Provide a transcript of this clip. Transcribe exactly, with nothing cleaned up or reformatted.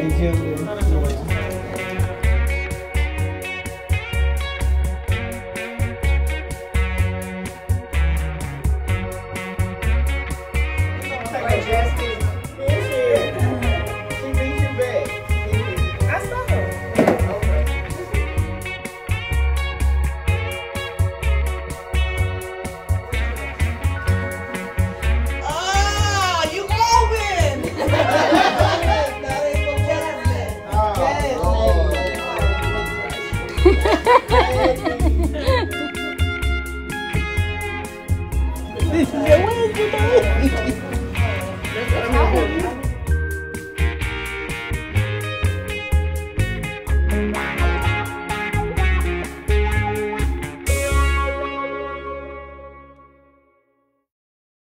Entiendo. This is the way to do it.